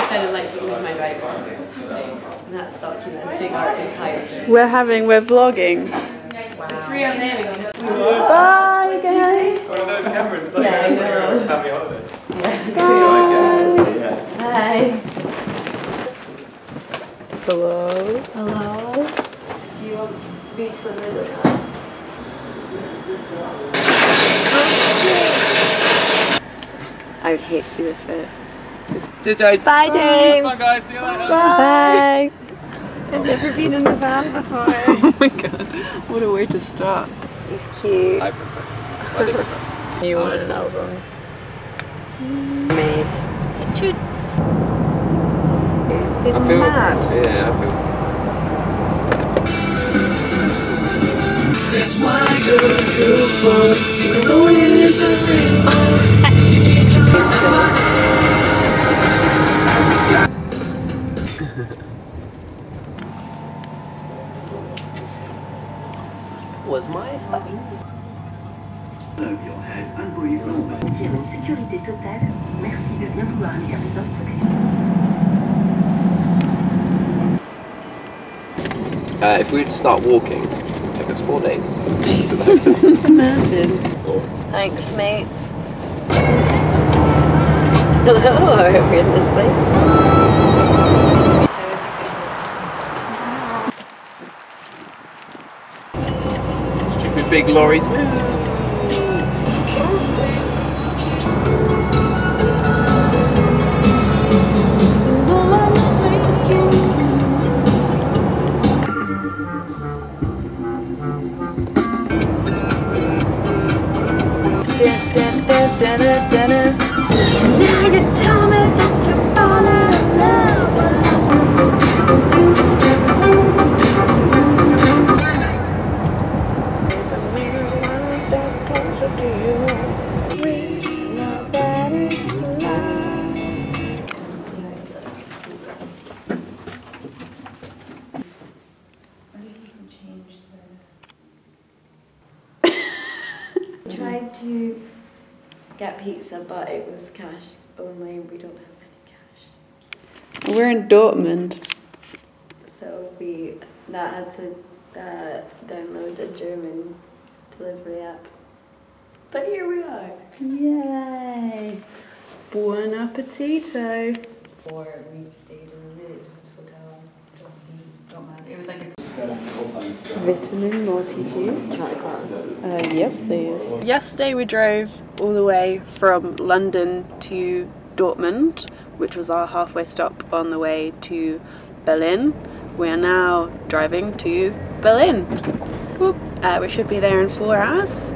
decided like to use my right arm. What's happening? And that's documenting our entire thing. We're vlogging. Wow. The three of them. Bye guys. One of those cameras. It's like a family holiday. Bye. Hello. Hello. Do you want me to remember that? I would hate to see this bit. James. Bye, James. Bye, guys. See you later. Bye. Bye. I've never been in the van before. Oh my god. What a way to start. He's cute. I prefer. You wanted an album. Made. It should. It's mad. Yeah, I feel. That's why you're so fun. Even though it is a rainbow. Was my face. Move your head and breathe normally. Sentir une sécurité totale. Merci de bien vouloir lire les instructions. If we were to start walking, it would take us 4 days to the hotel. Imagine. Thanks, mate. Hello, I hope you're in this place. Big lorries. Woo. Now you tell me that you're falling in love. But it was cash only, we don't have any cash. We're in Dortmund. So that had to download a German delivery app. But here we are. Yay! Buon appetito! Or we stayed in a really expensive hotel, just got mad. It was like a vitamin multi-juice. Yes, please. Yesterday we drove all the way from London to Dortmund, which was our halfway stop on the way to Berlin. We are now driving to Berlin. We should be there in 4 hours.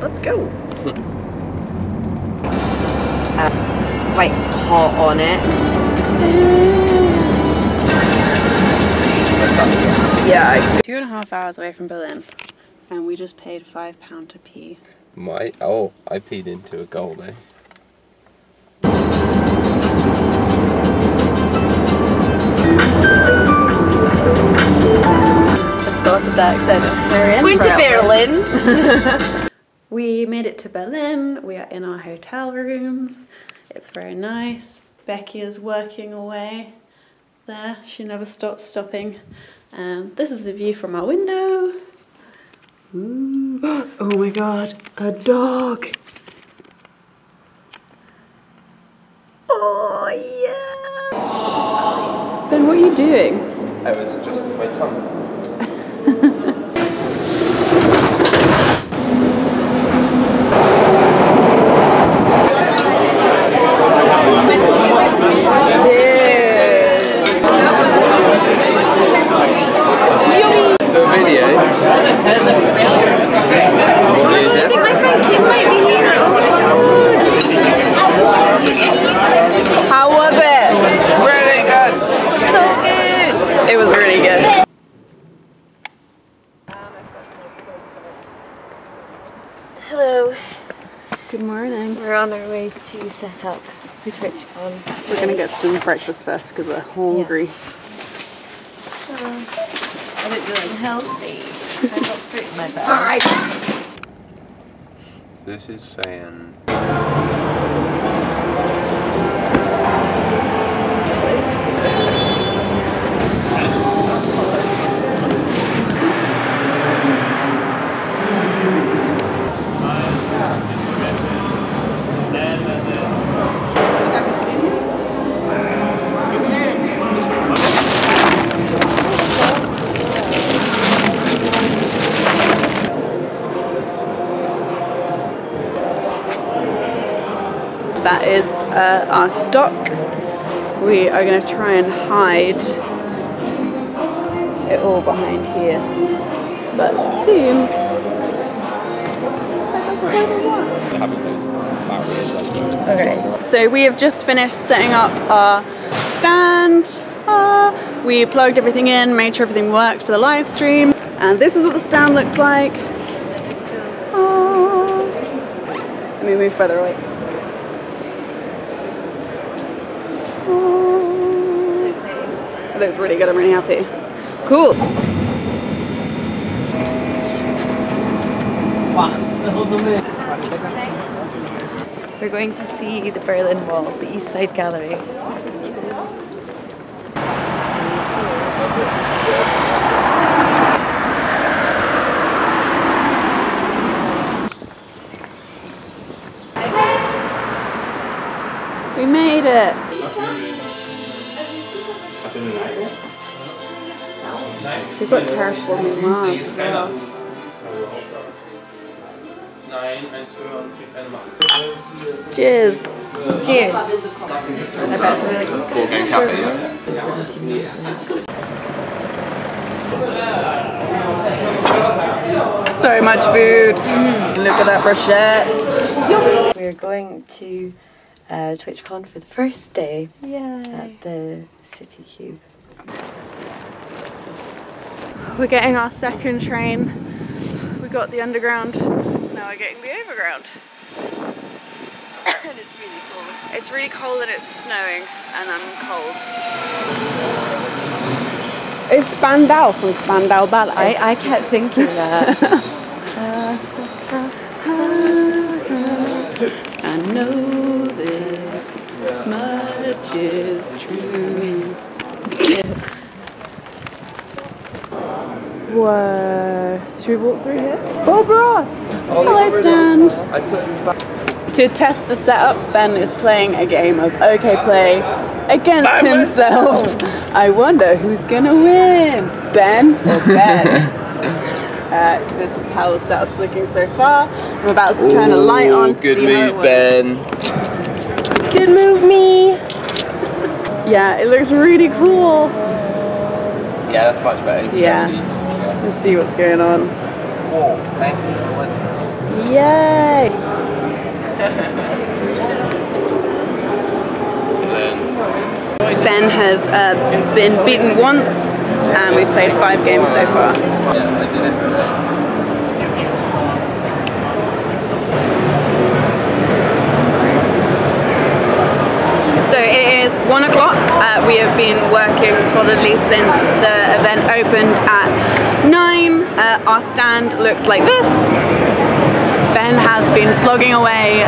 Let's go. Quite hot on it. Yeah. 2.5 hours away from Berlin, and we just paid £5 to pee. Oh, I peed into a gold, eh? Let's go with that accent. We're to Berlin. We made it to Berlin. We are in our hotel rooms. It's very nice. Becky is working away there. She never stops stopping. This is the view from our window. Ooh. Oh my god, a dog! Oh yeah! Ben, what are you doing? I was just with my tongue. Set up for TwitchCon. We're going to get some breakfast first because we're hungry. Yes. I look really healthy. I've got fruit in my bag. Alright! This is saying... our stock. We are going to try and hide it all behind here, but it seems like that's what we want. Okay, so we have just finished setting up our stand. We plugged everything in, made sure everything worked for the live stream, and this is what the stand looks like. Let me move further away. It looks really good, I'm really happy. Cool. We're going to see the Berlin Wall, the East Side Gallery. We made it! We've got Terraforming Mars as well. Cheers! Cheers! I bet it's really good. Ball game cafe. So much food! Look at that brochette! We're going to TwitchCon for the first day. Yay. At the CityCube. We're getting our second train. We got the underground, now we're getting the overground. And it's really cold. It's really cold and it's snowing and I'm cold. It's Spandau from Spandau Ballet. I kept thinking that. I know. Much is true. Whoa. Should we walk through here? Bob Ross! Oh, hello, stand! To test the setup, Ben is playing a game of OK Play against himself. I wonder who's gonna win, Ben or Ben? This is how the setup's looking so far. I'm about to turn a light on to see how it works. Good move, Ben. Good move, me! Yeah, it looks really cool. Yeah, that's much better. Yeah. Let's see what's going on. Whoa, thanks for listening. Yay! Ben has been beaten once, and we've played 5 games so far. Yeah, I did it. So. So it is 1 o'clock. We have been working solidly since the event opened at 9. Our stand looks like this. Ben has been slogging away,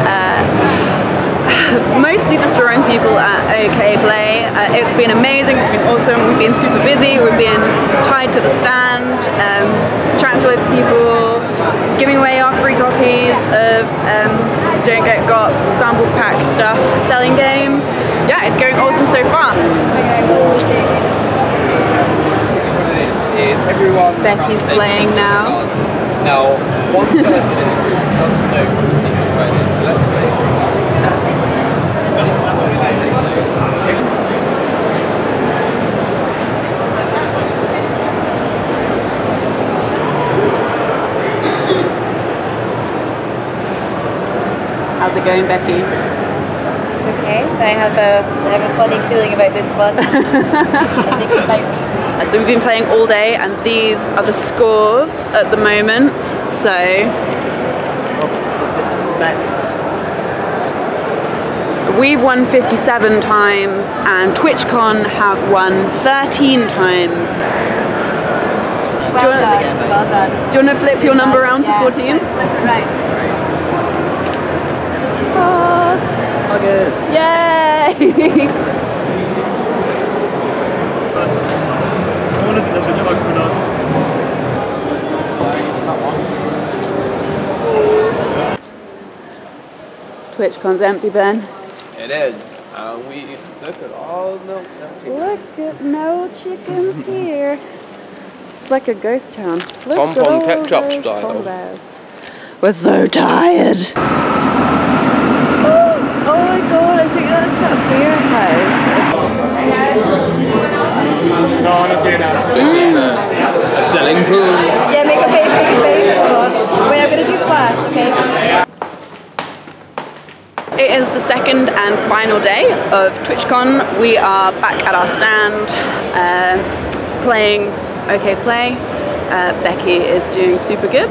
mostly destroying people at OK Play. It's been amazing, it's been awesome. We've been super busy, we've been tied to the stand, chatting to loads of people, giving away our free copies of Don't Get Got sample pack stuff, selling games. Yeah, it's going awesome so far. Becky's playing now. Now, one person in the group doesn't know who the secret word is, so let's say how's it going, Becky? I have a funny feeling about this one. I think it might be. So we've been playing all day, and these are the scores at the moment. So we've won 57 times, and TwitchCon have won 13 times. Well done. Well done. Do you want to flip your number around to 14? Flip it right. Sorry. August. Yay! TwitchCon's empty, Ben. It is. We look at all the chickens. Look at no chickens here. It's like a ghost town. Look at all those bombers. We're so tired. Oh my god, I think that that's not beer house. No, not beer now. A selling pool. Yeah, make a face, make a face. Hold on. Wait, I'm gonna do flash, okay? It is the second and final day of TwitchCon. We are back at our stand playing OK Play. Becky is doing super good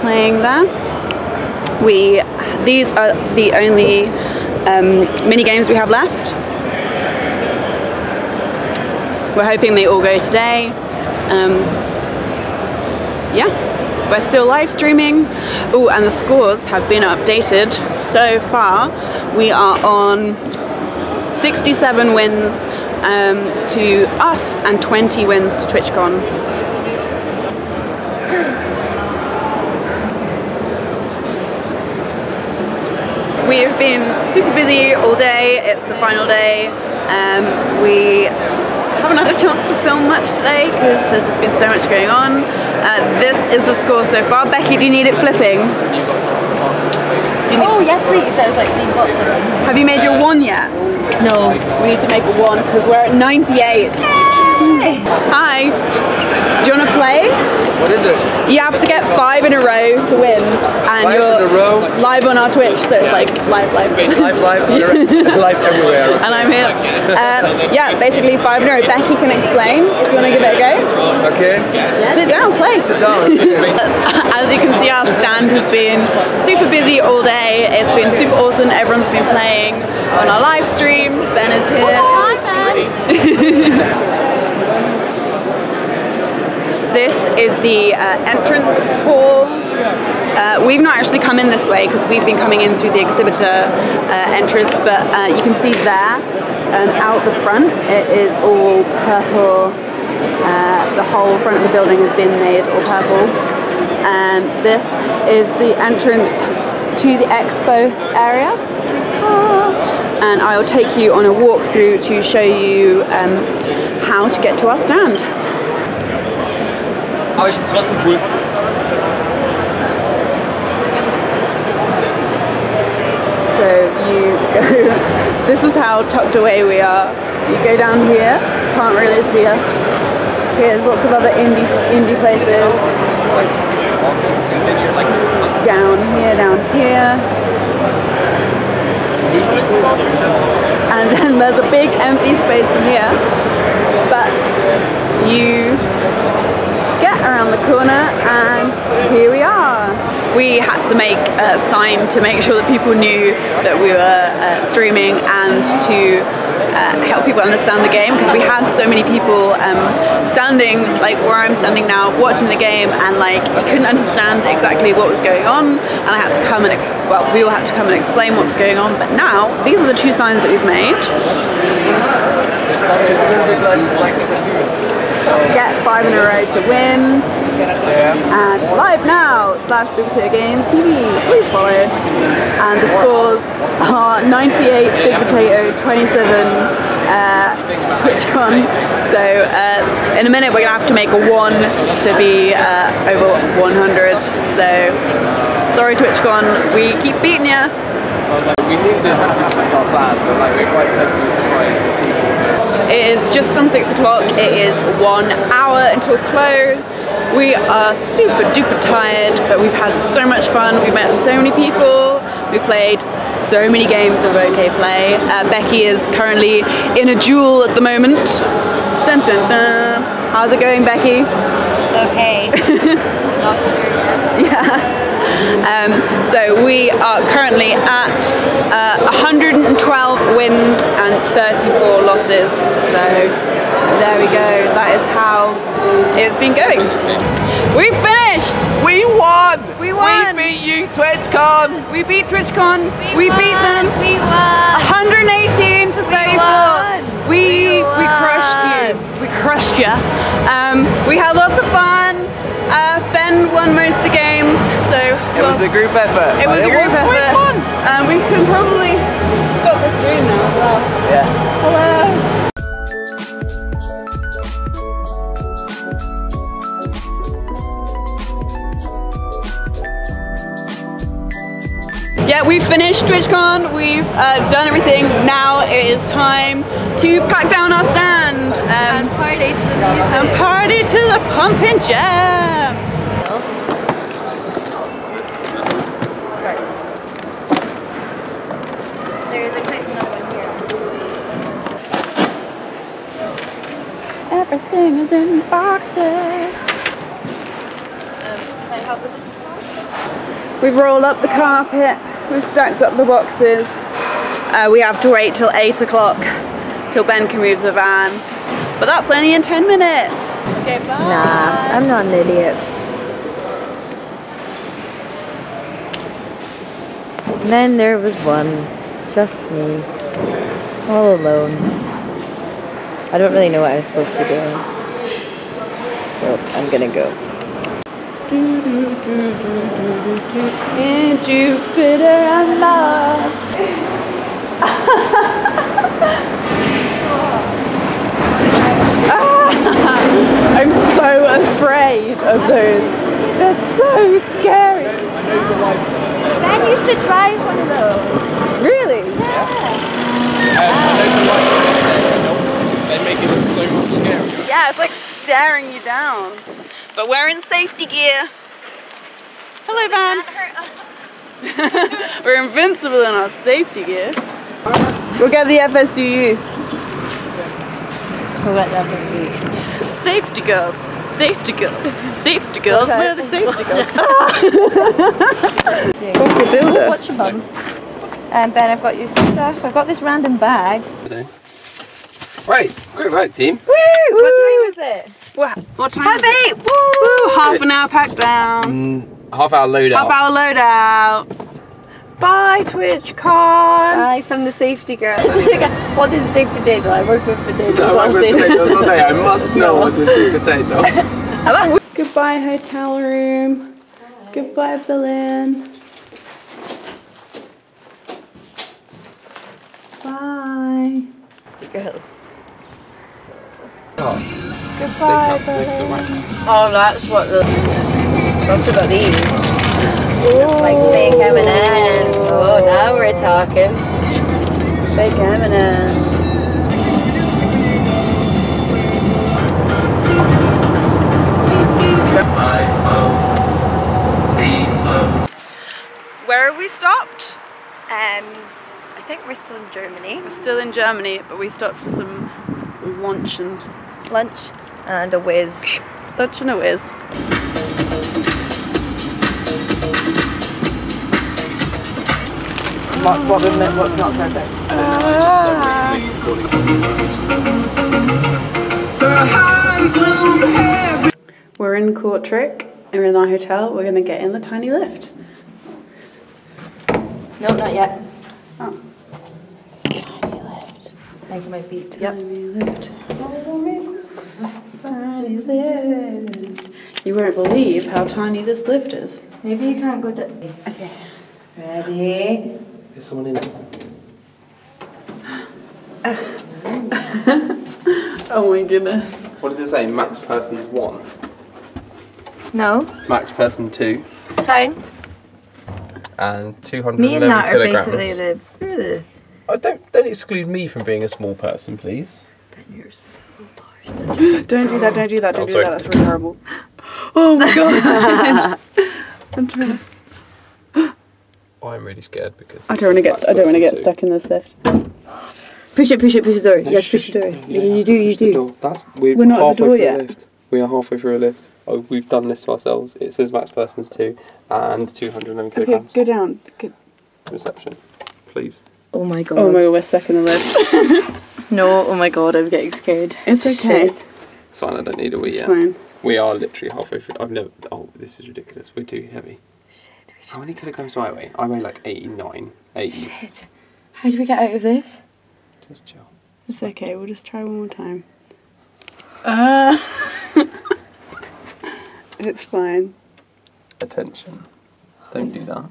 playing there. These are the only mini games we have left. We're hoping they all go today. Yeah. We're still live streaming. Oh, and the scores have been updated. So far, we are on 67 wins to us and 20 wins to TwitchCon. We have been super busy all day. It's the final day. We haven't had a chance to film much today because there's just been so much going on. This is the score so far. Becky, do you need it flipping? Oh, yes please. That was like the box. Have you made your one yet? No. We need to make a one because we're at 98. Yay! Hi. Do you want to play? What is it? You have to get 5 in a row to win. And you're live on our Twitch, so it's like live. It's live everywhere. And I'm here. Yeah, basically 5 in a row. Becky can explain if you want to give it a go. Okay. Yeah. Sit down, play. Sit down. As you can see, our stand has been super busy all day. It's been super awesome. Everyone's been playing on our live stream. Ben is here. Hi, Ben. This is the entrance hall. We've not actually come in this way because we've been coming in through the exhibitor entrance, but you can see there, out the front, it is all purple. The whole front of the building has been made all purple. And this is the entrance to the expo area. And I will take you on a walkthrough to show you how to get to our stand. Aber ich finde es trotzdem cool. So you go, this is how tucked away we are. You go down here, can't really see us. Here's lots of other indie places. Down here. And then there's a big empty space in here. But you get around the corner and here we are. We had to make a sign to make sure that people knew that we were streaming and to help people understand the game, because we had so many people standing like where I'm standing now watching the game and like couldn't understand exactly what was going on, and I had to come and we all had to come and explain what was going on. But now these are the two signs that we've made. It's a little bit like Splatoon. Get 5 in a row to win. And live now /Big Potato Games TV. Please follow. And the scores are 98 Big Potato, 27 TwitchCon. So in a minute we're gonna have to make a 1 to be over 100. So sorry TwitchCon, we keep beating you. We knew that was not bad, but like we're quite pleasantly surprised. It is just gone 6 o'clock, it is 1 hour until close. We are super duper tired, but we've had so much fun. We met so many people, we played so many games of OK Play. Becky is currently in a duel at the moment. Dun, dun, dun. How's it going, Becky? It's okay. Not sure yet. Yeah. So we are currently at 112 wins and 34 losses. So there we go. That is how it's been going. We finished. We won. We won. We beat you, TwitchCon. We beat TwitchCon. We beat them. We won. 118 to 34. We crushed you. We crushed you. We had lots of fun. Ben won most of the games, so it was a group effort. It was a group effort. Quite fun. We can probably stop the stream now as well. Yeah. Hello. Yeah, we We've finished TwitchCon, we've done everything. Now it is time to pack down our stand. And party to the music. And party to the pumping jams. Sorry. There looks like another one here. Everything is in boxes. Can I help with this? We've rolled up the carpet. We've stacked up the boxes. We have to wait till 8 o'clock till Ben can move the van. But that's only in 10 minutes. Okay, bye. Nah, I'm not an idiot. And then there was one, just me, all alone. I don't really know what I was supposed to be doing, so I'm gonna go. In Jupiter and Mars. I'm so afraid of those. They're so scary. Ben used to drive one of those. Really? Yeah. They make it look so scary. Yeah, it's like staring you down. But we're in safety gear. Hello, Van. We're invincible in our safety gear. We'll get the FSDU. We'll get the FSDU. Safety girls, safety girls, safety girls. Okay. We're the safety girls. Oh, watch your bum. Ben, I've got your stuff. I've got this random bag. Right, great right, team. Woo! Woo. What time is it? What time? Half eight! Woo! Half an hour packed down. Half hour loadout. Half hour loadout. Bye TwitchCon. Bye from the safety girl. What is big potato? I work with potatoes. I work with potatoes all day. I must know what is big potato. Goodbye hotel room. Bye. Goodbye Berlin. Bye. The girls. Oh. Goodbye, oh, that's what the... What's about these? Ooh. Like fake M&M's. Oh, now we're talking. Fake M&M's. Where have we stopped? I think we're still in Germany. We're still in Germany, but we stopped for some lunch and... Lunch? And a whiz. Lunch and a whiz. What's not perfect? We're in Kortrijk. We're in our hotel. We're going to get in the tiny lift. No, not yet. Oh. Tiny lift. I think my feet. Tiny lift. Tiny lift. You won't believe how tiny this lift is. Maybe you can't go that way. Okay. Ready? There's someone in it. Oh my goodness. What does it say? Max person's one? No. Max person two. Sorry. And 211 kilograms. Me and Nat are basically the... Oh, don't exclude me from being a small person, please. Ben, you're so... Don't do that, don't do that, don't do that, that's really horrible. Oh my god! I'm trying to... Oh, I'm really scared because... I don't want to get stuck in this lift. Push it door. No, yes, push the door. Yeah, you do. We're not at the door yet. We are halfway through a lift. Oh, we've done this to ourselves. It says max persons 2 and 211 kilograms. Okay, go down. Good. Reception, please. Oh my god. Oh my god, we're stuck in the lift. No, oh my god, I'm getting scared. It's okay. Shit. It's fine, I don't need a wee yet. It's fine. We are literally halfway through. I've never... Oh, this is ridiculous. We're too heavy. Shit. How many kilograms do I weigh? I weigh like 89. 80. Shit. How do we get out of this? Just chill. It's okay, we'll just try one more time. It's fine. Attention. Don't do that.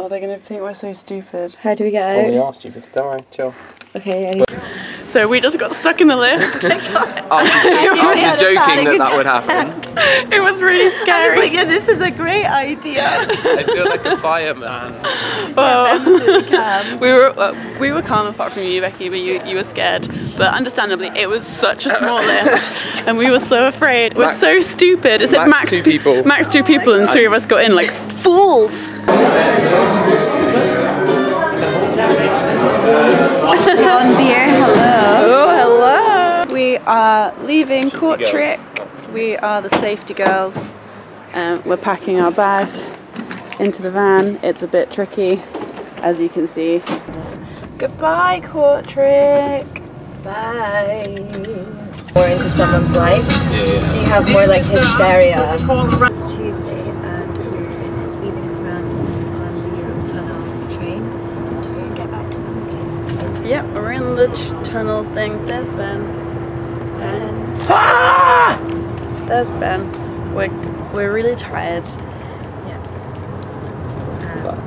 Oh, they're going to think we're so stupid. How do we get out? Oh, we are stupid. Don't worry, chill. Okay, so we just got stuck in the lift. After joking that would happen. It was really scary. I was like, yeah, this is a great idea. I feel like a fireman. Well, we were calm apart from you, Becky, but you were scared. But understandably, it was such a small lift, and we were so afraid. We're so stupid. Is it max two people? Max two people, and three of us got in like fools. Blonde beer, hello. Oh, hello. We are leaving Kortrijk. We are the safety girls. We're packing our bags into the van. It's a bit tricky, as you can see. Goodbye, Kortrijk. Bye. More into someone's life, so you have more like hysteria. It's Tuesday and we're leaving France on the Europe Tunnel train. Yep, we're in the tunnel thing. There's Ben. There's Ben. We're really tired. Yeah.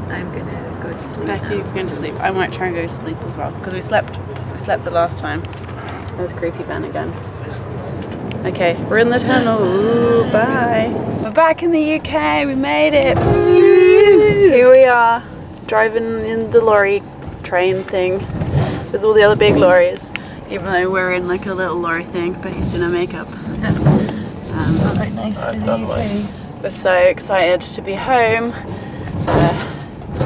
I'm gonna go to sleep. Becky's going to sleep. I might try and go to sleep as well because we slept the last time. There's creepy Ben again. Okay, we're in the tunnel. Ooh, bye. We're back in the UK. We made it. Here we are, driving in the lorry train thing with all the other big lorries, even though we're in like a little lorry thing. But he's doing our makeup. Oh, that nice for the UK. We're so excited to be home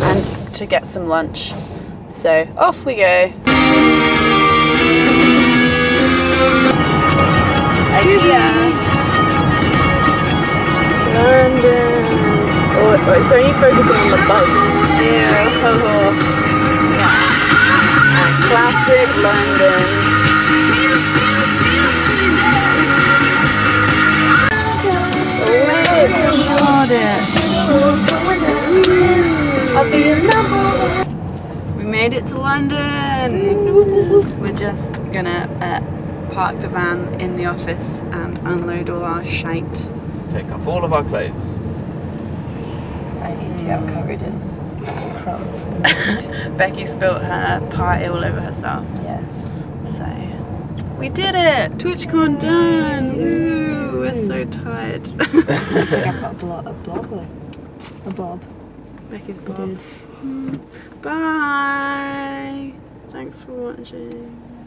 and to get some lunch. So off we go. London. Oh, it's only focusing on the bugs. Yeah. Oh. Classic London. We made it to London. We're just gonna park the van in the office and unload all our shite. Take off all of our clothes. I need to. I'm covered in. Becky spilt her party all over herself. Yes. So we did it. TwitchCon done. Woo! We're so tired. Looks like I've got a blob. Becky's blob. Bye. Thanks for watching.